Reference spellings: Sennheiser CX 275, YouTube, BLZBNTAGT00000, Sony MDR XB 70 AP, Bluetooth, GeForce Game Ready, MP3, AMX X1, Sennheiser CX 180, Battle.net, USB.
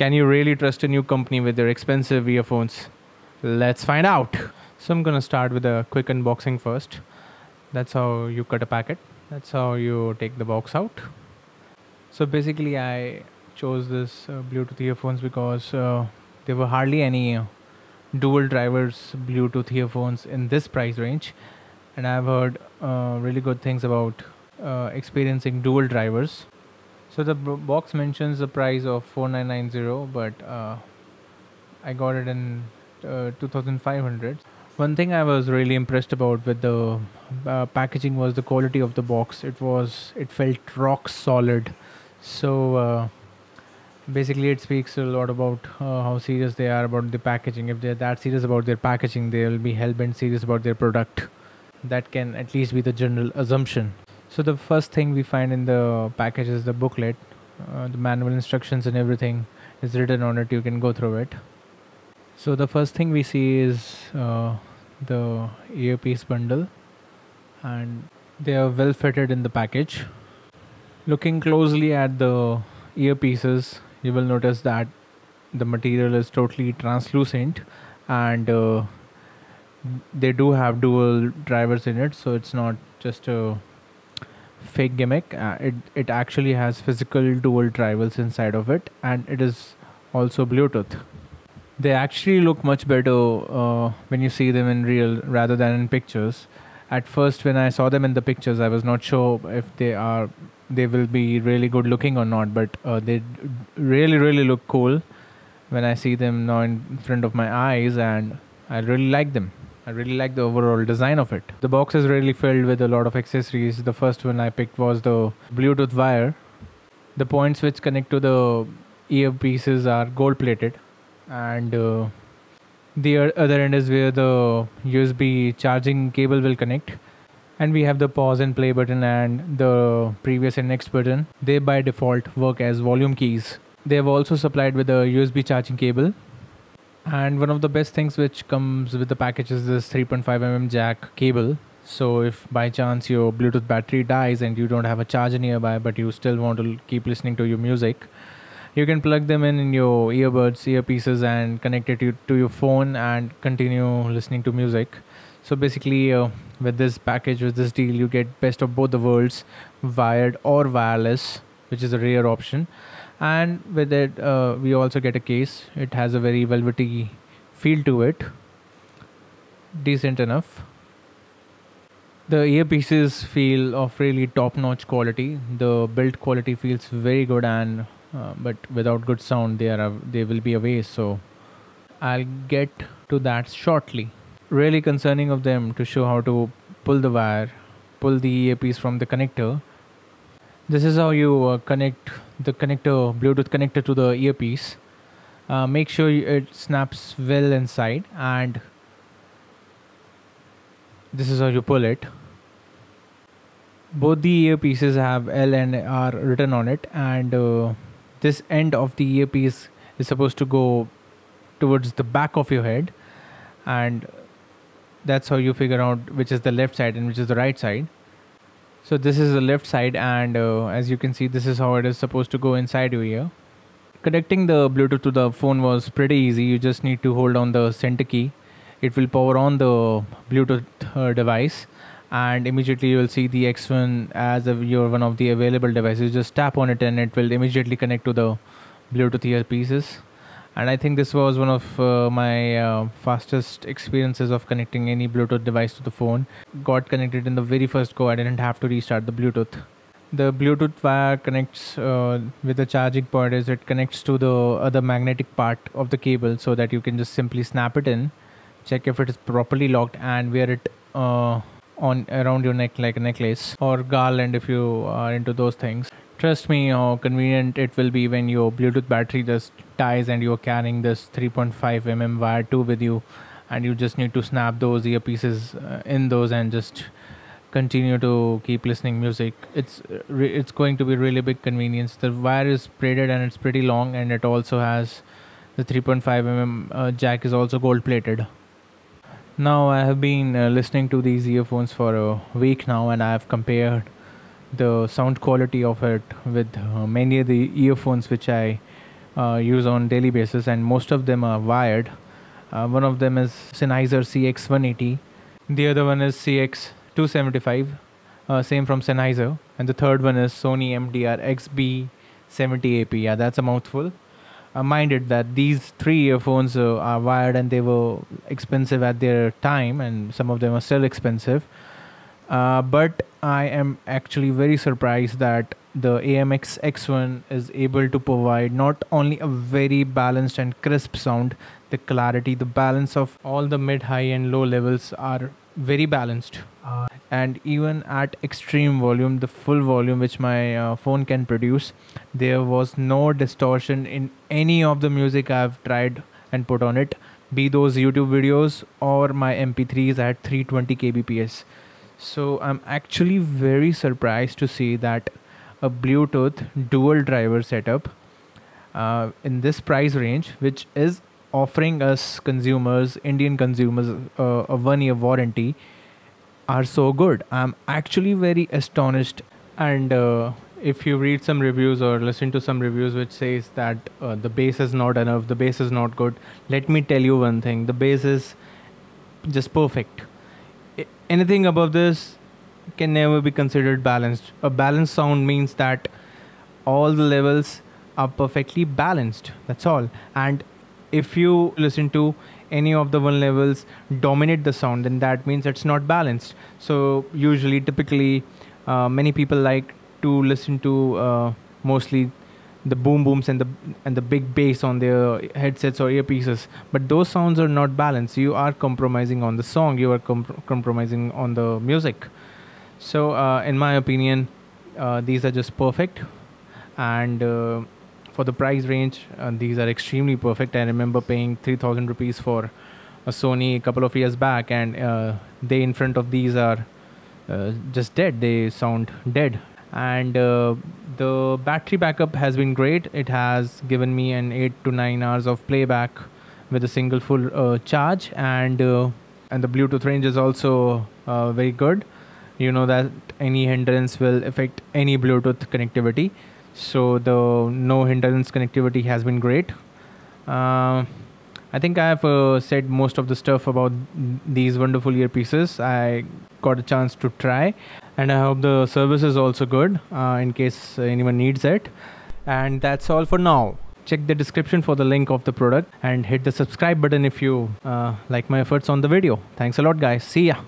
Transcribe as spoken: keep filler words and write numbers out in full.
Can you really trust a new company with their expensive earphones? Let's find out. So I'm gonna start with a quick unboxing first. That's how you cut a packet. That's how you take the box out. So basically I chose this uh, Bluetooth earphones because uh, there were hardly any uh, dual drivers Bluetooth earphones in this price range. And I've heard uh, really good things about uh, experiencing dual drivers. So the box mentions the price of four thousand nine hundred ninety, but uh, I got it in uh, two thousand five hundred. One thing I was really impressed about with the uh, packaging was the quality of the box. It was, it felt rock solid. So uh, basically it speaks a lot about uh, how serious they are about the packaging. If they're that serious about their packaging, they will be hell-bent serious about their product. That can at least be the general assumption. So the first thing we find in the package is the booklet. Uh, the manual instructions and everything is written on it. You can go through it. So the first thing we see is uh, the earpiece bundle, and they are well fitted in the package. Looking closely at the earpieces, you will notice that the material is totally translucent, and uh, they do have dual drivers in it, so it's not just a fake gimmick. Uh, it, it actually has physical dual drivers inside of it, and it is also Bluetooth. They actually look much better uh, when you see them in real rather than in pictures. At first, when I saw them in the pictures, I was not sure if they are they will be really good looking or not. But uh, they really, really look cool when I see them now in front of my eyes, and I really like them. I really like the overall design of it. The box is really filled with a lot of accessories. The first one I picked was the Bluetooth wire. The points which connect to the earpieces are gold-plated. And uh, the other end is where the U S B charging cable will connect, and we have the pause and play button and the previous and next button. They by default work as volume keys. They have also supplied with a U S B charging cable, and one of the best things which comes with the package is this three point five millimeter jack cable. So if by chance your Bluetooth battery dies and you don't have a charger nearby, but you still want to keep listening to your music, you can plug them in, in your earbuds, earpieces, and connect it to, to your phone and continue listening to music. So basically uh, with this package, with this deal, you get best of both the worlds, wired or wireless, which is a rare option. And with it, uh, we also get a case. It has a very velvety feel to it. Decent enough. The earpieces feel of really top-notch quality. The build quality feels very good, and Uh, but without good sound, they are they will be a waste. So I'll get to that shortly. Really concerning of them to show how to pull the wire, pull the earpiece from the connector. This is how you uh, connect the connector, Bluetooth connector, to the earpiece. Uh, make sure it snaps well inside, and this is how you pull it. Both the earpieces have L and R written on it, and Uh, this end of the earpiece is supposed to go towards the back of your head, and that's how you figure out which is the left side and which is the right side. So this is the left side, and uh, as you can see, this is how it is supposed to go inside your ear. Connecting the Bluetooth to the phone was pretty easy. You just need to hold on the center key. It will power on the Bluetooth uh, device, and immediately you will see the X one as if you're one of the available devices. Just tap on it and it will immediately connect to the Bluetooth earpieces. And I think this was one of uh, my uh, fastest experiences of connecting any Bluetooth device to the phone. Got connected in the very first go. I didn't have to restart the Bluetooth. The Bluetooth wire connects uh, with the charging port. Is it connects to the other magnetic part of the cable, so that you can just simply snap it in, check if it is properly locked, and wear it uh, on around your neck like a necklace or garland if you are into those things. Trust me, how convenient it will be when your Bluetooth battery just dies and you're carrying this three point five millimeter wire too with you, and you just need to snap those earpieces uh, in those and just continue to keep listening music. It's it's going to be really big convenience. The wire is braided and it's pretty long, and it also has the three point five millimeter uh, jack is also gold plated. Now I have been uh, listening to these earphones for a week now, and I have compared the sound quality of it with uh, many of the earphones which I uh, use on daily basis, and most of them are wired. Uh, one of them is Sennheiser C X one eighty, the other one is C X two seventy-five, uh, same from Sennheiser, and the third one is Sony M D R X B seventy A P. Yeah, that's a mouthful. I minded that these three earphones uh, are wired, and they were expensive at their time, and some of them are still expensive. Uh, but I am actually very surprised that the A M X X one is able to provide not only a very balanced and crisp sound, the clarity, the balance of all the mid, high and low levels are very balanced. Uh, and even at extreme volume, the full volume which my uh, phone can produce, there was no distortion in any of the music I've tried and put on it, be those YouTube videos or my M P threes at three twenty K B P S. So I'm actually very surprised to see that a Bluetooth dual driver setup uh, in this price range, which is offering us consumers, Indian consumers, uh, a one year warranty, are so good. I'm actually very astonished. And uh, if you read some reviews or listen to some reviews which says that uh, the bass is not enough, the bass is not good, let me tell you one thing, the bass is just perfect. Anything above this can never be considered balanced. A balanced sound means that all the levels are perfectly balanced, that's all. And if you listen to any of the one levels dominate the sound, then that means it's not balanced. So usually, typically, uh, many people like to listen to uh, mostly the boom booms and the and the big bass on their headsets or earpieces, but those sounds are not balanced. You are compromising on the song, you are comp compromising on the music. So uh, in my opinion, uh, these are just perfect, and uh, for the price range, uh, these are extremely perfect. I remember paying three thousand rupees for a Sony a couple of years back, and uh, they in front of these are uh, just dead. They sound dead. And uh, the battery backup has been great. It has given me an eight to nine hours of playback with a single full uh, charge, and uh, and the Bluetooth range is also uh, very good. You know that any hindrance will affect any Bluetooth connectivity, so the no hindrance connectivity has been great. Uh, I think I have uh, said most of the stuff about these wonderful earpieces I got a chance to try. And I hope the service is also good uh, in case anyone needs it. And that's all for now. Check the description for the link of the product, and hit the subscribe button if you uh, like my efforts on the video. Thanks a lot, guys. See ya.